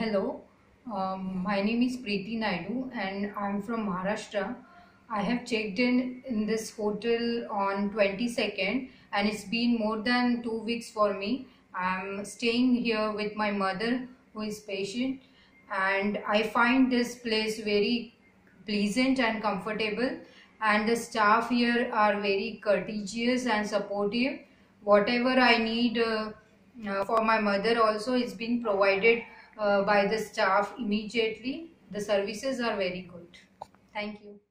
Hello, my name is Preeti Naidu and I'm from Maharashtra. I have checked in this hotel on 22nd and it's been more than 2 weeks for me. I'm staying here with my mother who is patient, and I find this place very pleasant and comfortable, and the staff here are very courteous and supportive. Whatever I need for my mother also is being provided by the staff immediately. The services are very good. Thank you.